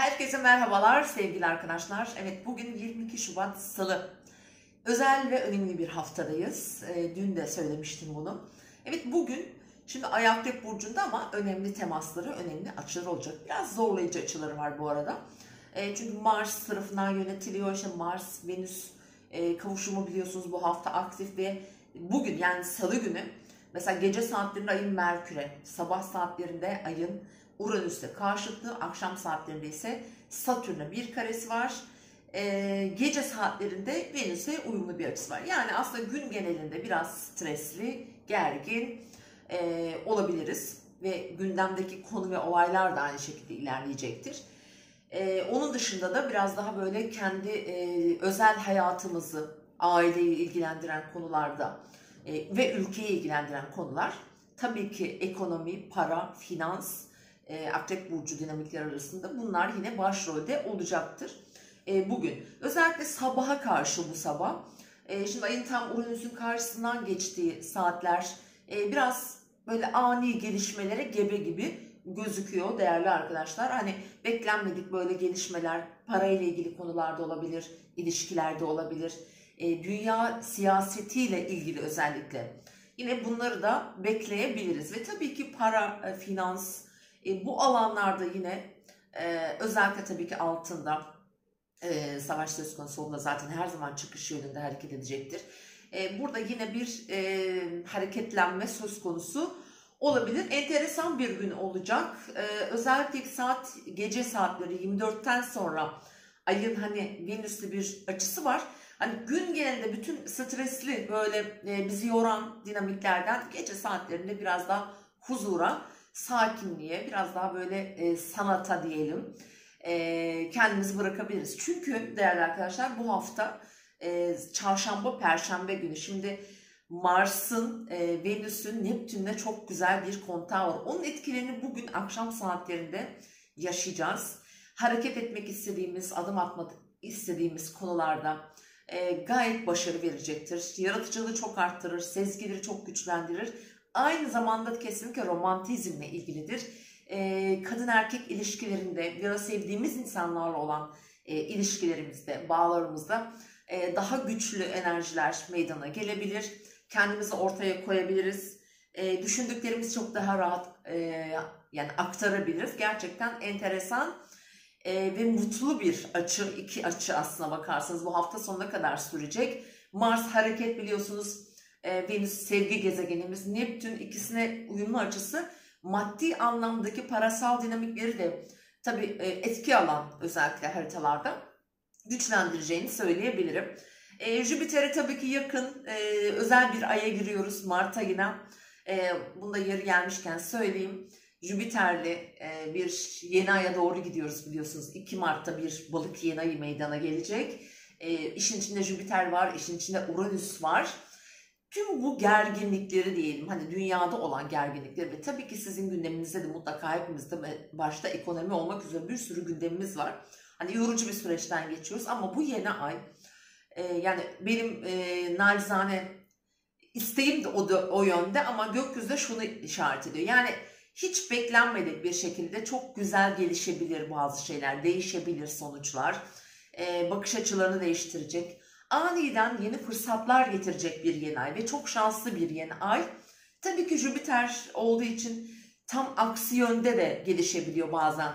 Herkese merhabalar sevgili arkadaşlar. Evet, bugün 22 Şubat Salı. Özel ve önemli bir haftadayız. Dün de söylemiştim bunu. Evet, bugün şimdi Ay Akrep burcunda ama önemli temasları, önemli açılar olacak. Biraz zorlayıcı açıları var bu arada. Çünkü Mars tarafından yönetiliyor. İşte Mars Venüs kavuşumu biliyorsunuz bu hafta aktif ve bugün yani Salı günü mesela gece saatlerinde Ay'ın Merkür'e, sabah saatlerinde Ay'ın Uranüs'te karşıtlığı, akşam saatlerinde ise Satürn'e bir karesi var. Gece saatlerinde Venüs'e uyumlu bir açısı var. Yani aslında gün genelinde biraz stresli, gergin olabiliriz. Ve gündemdeki konu ve olaylar da aynı şekilde ilerleyecektir. Onun dışında da biraz daha böyle kendi özel hayatımızı, aileyi ilgilendiren konularda ve ülkeyi ilgilendiren konular. Tabii ki ekonomi, para, finans, Akrep burcu dinamikleri arasında bunlar yine başrolde olacaktır bugün. Özellikle sabaha karşı bu sabah. Şimdi ayın tam Uranüs'ün karşısından geçtiği saatler biraz böyle ani gelişmelere gebe gibi gözüküyor değerli arkadaşlar. Hani beklenmedik böyle gelişmeler parayla ilgili konularda olabilir, ilişkilerde olabilir, dünya siyasetiyle ilgili özellikle. Yine bunları da bekleyebiliriz ve tabii ki para, finans, bu alanlarda yine özellikle tabii ki altında savaş söz konusu olduğunda zaten her zaman çıkış yönünde hareket edecektir. Burada yine bir hareketlenme söz konusu olabilir. Enteresan bir gün olacak. Özellikle saat gece saatleri 24'ten sonra ayın hani Venüs'lü bir açısı var. Hani gün genelinde bütün stresli böyle bizi yoran dinamiklerden gece saatlerinde biraz daha huzura, sakinliğe, biraz daha böyle sanata diyelim kendimizi bırakabiliriz. Çünkü değerli arkadaşlar bu hafta çarşamba, perşembe günü şimdi Mars'ın, Venüs'ün, Neptün'le çok güzel bir kontağı var. Onun etkilerini bugün akşam saatlerinde yaşayacağız. Hareket etmek istediğimiz, adım atmak istediğimiz konularda gayet başarı verecektir. Yaratıcılığı çok arttırır, sezgileri çok güçlendirir. Aynı zamanda kesinlikle romantizmle ilgilidir. Kadın erkek ilişkilerinde ya da sevdiğimiz insanlarla olan ilişkilerimizde, bağlarımızda daha güçlü enerjiler meydana gelebilir. Kendimizi ortaya koyabiliriz. Düşündüklerimiz çok daha rahat yani aktarabiliriz. Gerçekten enteresan ve mutlu bir açı, iki açı aslına bakarsanız bu hafta sonuna kadar sürecek. Mars hareket biliyorsunuz. Venüs sevgi gezegenimiz, Neptün ikisine uyumlu açısı maddi anlamdaki parasal dinamikleri de tabii etki alan özellikle haritalarda güçlendireceğini söyleyebilirim. Jüpiter'e tabii ki yakın özel bir aya giriyoruz Mart ayına. Bunda yeri gelmişken söyleyeyim. Jüpiter'li bir yeni aya doğru gidiyoruz biliyorsunuz. 2 Mart'ta bir balık yeni ayı meydana gelecek. İşin içinde Jüpiter var, işin içinde Uranüs var. Tüm bu gerginlikleri diyelim, hani dünyada olan gerginlikleri ve tabii ki sizin gündeminizde de mutlaka hepimizde başta ekonomi olmak üzere bir sürü gündemimiz var. Hani yorucu bir süreçten geçiyoruz ama bu yeni ay yani benim nacizane isteğim de o yönde ama gökyüzünde şunu işaret ediyor. Yani hiç beklenmedik bir şekilde çok güzel gelişebilir bazı şeyler, değişebilir sonuçlar, bakış açılarını değiştirecek. Aniden yeni fırsatlar getirecek bir yeni ay ve çok şanslı bir yeni ay. Tabii ki Jüpiter olduğu için tam aksi yönde de gelişebiliyor bazen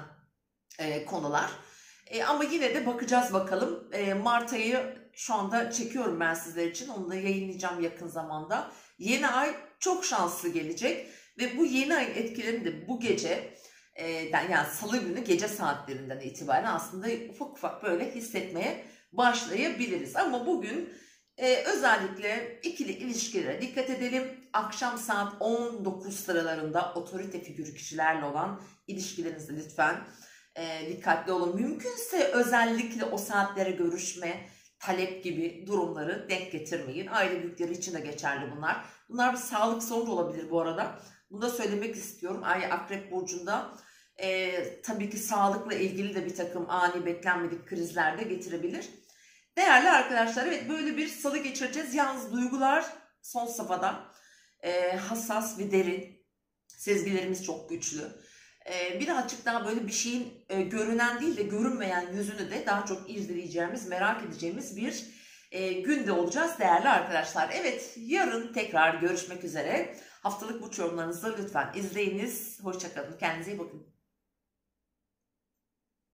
konular. Ama yine de bakacağız bakalım. Mart ayı şu anda çekiyorum ben sizler için. Onu da yayınlayacağım yakın zamanda. Yeni ay çok şanslı gelecek ve bu yeni ayın etkilerini de bu gece yani salı günü gece saatlerinden itibaren aslında ufak ufak böyle hissetmeye başlayabiliriz. Ama bugün özellikle ikili ilişkilere dikkat edelim. Akşam saat 19 sıralarında otorite figürü kişilerle olan ilişkilerinizde lütfen dikkatli olun. Mümkünse özellikle o saatlere görüşme, talep gibi durumları denk getirmeyin. Aile büyükleri için de geçerli bunlar. Bunlar bir sağlık sorunu olabilir bu arada. Bunu da söylemek istiyorum. Ay Akrep burcunda tabii ki sağlıkla ilgili de bir takım ani beklenmedik krizler de getirebilir. Değerli arkadaşlar, evet böyle bir salı geçireceğiz. Yalnız duygular son safhada hassas ve derin. Sezgilerimiz çok güçlü. birazcık daha böyle bir şeyin görünen değil de görünmeyen yüzünü de daha çok izleyeceğimiz, merak edeceğimiz bir günde olacağız değerli arkadaşlar. Evet, yarın tekrar görüşmek üzere. Haftalık burç yorumlarınızı lütfen izleyiniz. Hoşça kalın. Kendinize iyi bakın.